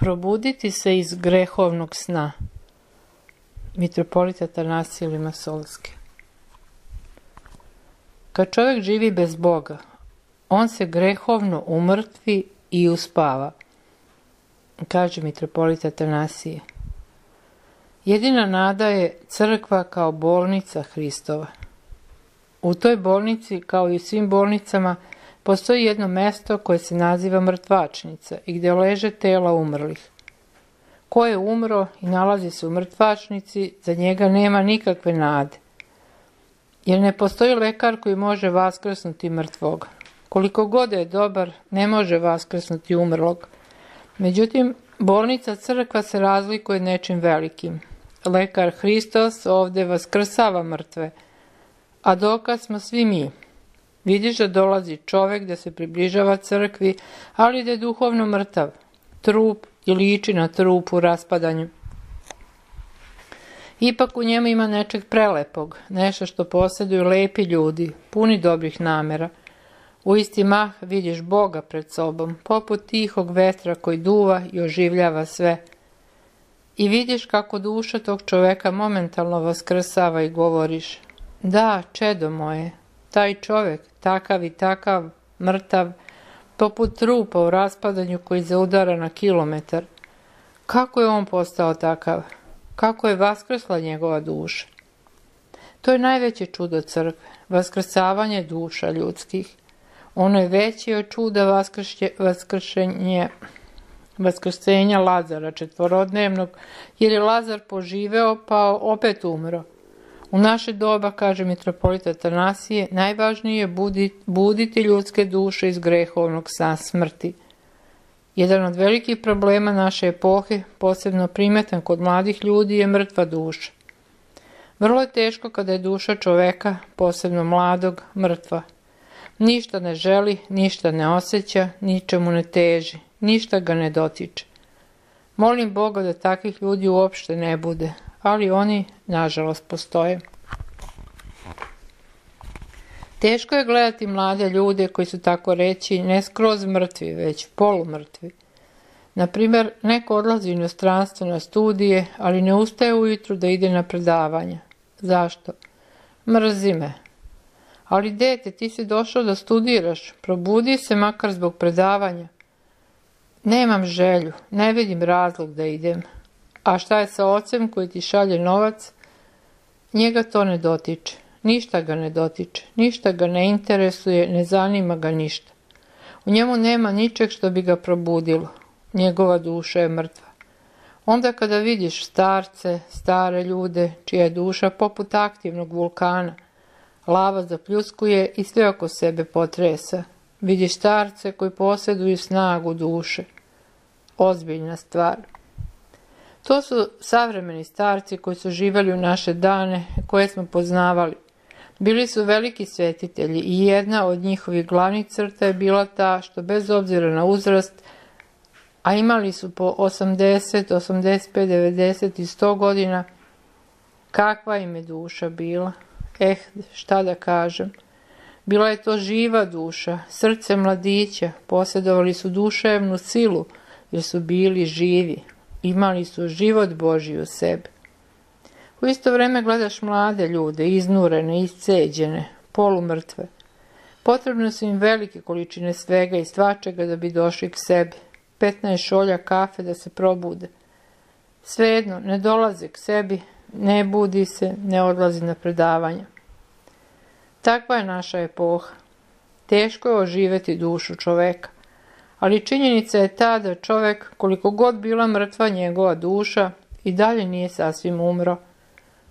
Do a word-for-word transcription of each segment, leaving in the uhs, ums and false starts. probuditi se iz grehovnog sna. Mitropolita Tanasi ili Masolske. Kad čovjek živi bez Boga, on se grehovno umrtvi i uspava, kaže mitropolit Atanasije. Jedina nada je crkva kao bolnica Hristova. U toj bolnici, kao i u svim bolnicama, postoji jedno mesto koje se naziva mrtvačnica i gdje leže tela umrlih. Ko je umro i nalazi se u mrtvačnici, za njega nema nikakve nade, jer ne postoji lekar koji može vaskrsnuti mrtvog. Koliko god je dobar, ne može vaskrsnuti umrlog. Međutim, bolnica crkva se razlikuje nečim velikim. Lekar Hristos ovdje vaskrsava mrtve, a dokaz smo svi mi. Vidiš da dolazi čovjek, da se približava crkvi, ali da je duhovno mrtav, trup i liči na trup u raspadanju. Ipak u njemu ima nečeg prelepog, nešto što posjeduju lepi ljudi, puni dobrih namjera. U isti mah vidiš Boga pred sobom, poput tihog vetra koji duva i oživljava sve. I vidiš kako duša tog čovjeka momentalno vaskrsava i govoriš: da, čedo moje, taj čovjek, takav i takav, mrtav, poput trupa u raspadanju koji zaudara na kilometar. Kako je on postao takav? Kako je vaskrsla njegova duša? To je najveće čudo crkve, vaskrsavanje duša ljudskih. Ono je veće od čuda vaskršenja Lazara četvorodnevnog, jer je Lazar poživeo pa opet umro. U naše doba, kaže mitropolit Atanasije, najvažnije je buditi ljudske duše iz grehovnog sna smrti. Jedan od velikih problema naše epohe, posebno primetan kod mladih ljudi, je mrtva duša. Vrlo je teško kada je duša čoveka, posebno mladog, mrtva. Ništa ne želi, ništa ne osjeća, ničemu ne teži, ništa ga ne dotiče. Molim Boga da takvih ljudi uopšte ne bude, ali oni, nažalost, postoje. Teško je gledati mlade ljude koji su, tako reći, ne skroz mrtvi, već polumrtvi. Naprimjer, neko odlazi u inostranstvo na studije, ali ne ustaje ujutru da ide na predavanja. Zašto? Mrzi me. Ali dete, ti si došao da studiraš, probudi se makar zbog predavanja. Nemam želju, ne vidim razlog da idem. A šta je sa ocem koji ti šalje novac? Njega to ne dotiče, ništa ga ne dotiče, ništa ga ne interesuje, ne zanima ga ništa. U njemu nema ničeg što bi ga probudilo, njegova duša je mrtva. Onda kada vidiš starce, stare ljude, čija je duša poput aktivnog vulkana, lava zapljuskuje i sve oko sebe potresa. Vidiš starce koji posjeduju snagu duše. Ozbiljna stvar. To su savremeni starci koji su živjeli u naše dane, koje smo poznavali. Bili su veliki svetitelji i jedna od njihovih glavnih crta je bila ta što, bez obzira na uzrast, a imali su po osamdeset, osamdeset pet, devedeset i sto godina, kakva im je duša bila. Eh, šta da kažem. Bila je to živa duša, srce mladića, posjedovali su duševnu silu jer su bili živi, imali su život Božji u sebi. U isto vrijeme gledaš mlade ljude, iznurene, isceđene, polumrtve. Potrebne su im velike količine svega i svačega da bi došli k sebi, petnaest šolja kafe da se probude. Svejedno, ne dolaze k sebi, ne budi se, ne odlazi na predavanja. Takva je naša epoha. Teško je oživjeti dušu čoveka, ali činjenica je ta da čovjek, koliko god bila mrtva njegova duša, i dalje nije sasvim umro.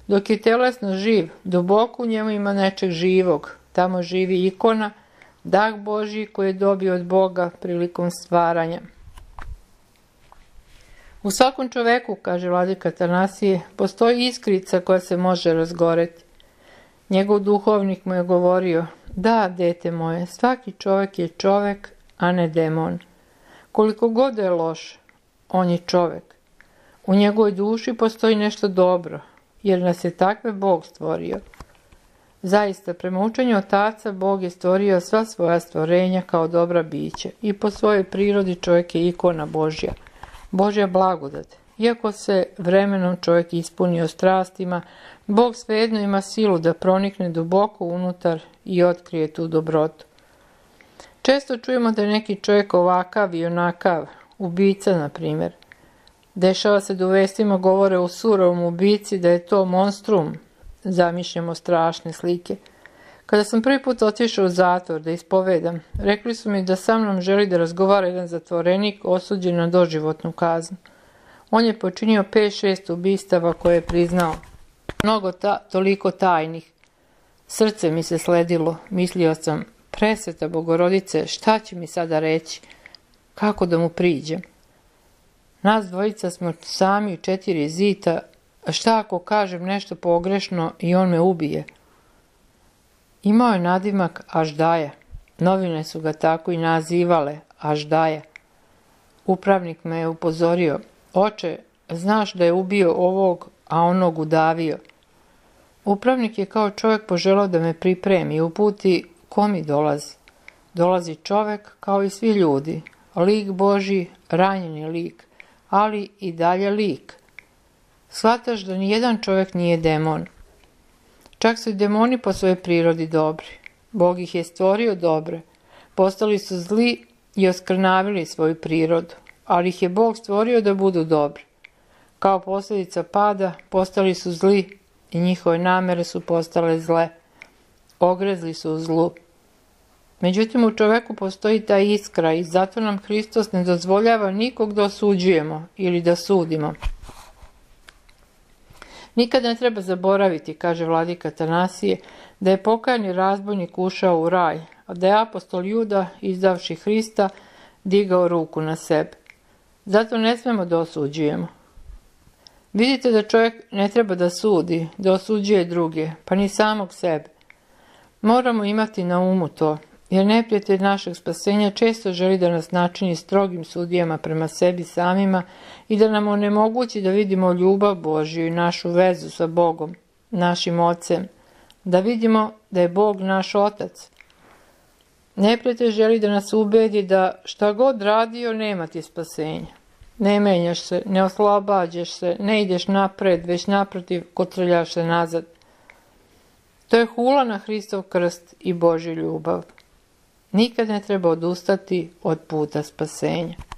Dok je telesno živ, duboko u njemu ima nečeg živog. Tamo živi ikona, dah Božji koji je dobio od Boga prilikom stvaranja. U svakom čoveku, kaže vladika Atanasije, postoji iskrica koja se može razgoreti. Njegov duhovnik mu je govorio: da, dete moje, svaki čovjek je čovjek, a ne demon. Koliko god je loš, on je čovjek. U njegovoj duši postoji nešto dobro, jer nas je takve Bog stvorio. Zaista, prema učenju Otaca, Bog je stvorio sva svoja stvorenja kao dobra bića i po svojoj prirodi čovjek je ikona Božja. Božja blagodat. Iako se vremenom čovjek ispunio strastima, Bog svejedno ima silu da pronikne duboko unutar i otkrije tu dobrotu. Često čujemo da je neki čovjek ovakav i onakav, ubica na primjer. Dešava se da u vestima govore o surovom ubici, da je to monstrum. Zamišljamo strašne slike. Kada sam prvi put otišao u zatvor da ispovedam, rekli su mi da sa mnom želi da razgovara jedan zatvorenik osuđen na doživotnu kaznu. On je počinio pet šest ubistava koje je priznao. Mnogo ta, toliko tajnih. Srce mi se sledilo. Mislio sam, presveta Bogorodice, šta će mi sada reći? Kako da mu priđem? Nas dvojica smo sami u četiri zida, a šta ako kažem nešto pogrešno i on me ubije? Imao je nadimak Aždaja. Novine su ga tako i nazivale, Aždaja. Upravnik me je upozorio, oče, znaš da je ubio ovog, a onog udavio. Upravnik je kao čovjek poželao da me pripremi i uputi ko mi dolazi. Dolazi čovjek kao i svi ljudi, lik Božji, ranjeni lik, ali i dalje lik. Shvataš da nijedan čovjek nije demon. Čak su i demoni po svojoj prirodi dobri. Bog ih je stvorio dobre. Postali su zli i oskrnavili svoju prirodu, ali ih je Bog stvorio da budu dobri. Kao posljedica pada postali su zli i njihove namere su postale zle. Ogrezli su u zlu. Međutim, u čoveku postoji ta iskra i zato nam Hristos ne dozvoljava nikog da osuđujemo ili da sudimo. Nikad ne treba zaboraviti, kaže vladika Atanasije, da je pokajni razbojnik ušao u raj, a da je apostol Juda, izdavši Hrista, digao ruku na sebe. Zato ne smemo da osuđujemo. Vidite da čovjek ne treba da sudi, da osuđuje druge, pa ni samog sebe. Moramo imati na umu to, jer neprijatelj našeg spasenja često želi da nas načini strogim sudijama prema sebi samima i da nam onemogući da vidimo ljubav Božju i našu vezu sa Bogom, našim Ocem, da vidimo da je Bog naš Otac. Neprijatelj želi da nas ubedi da šta god radio nema ti spasenja. Ne menjaš se, ne oslobađaš se, ne ideš napred, već naprotiv kotrljaš se nazad. To je hula na Hristov krst i Božju ljubav. Nikad ne treba odustati od puta spasenja.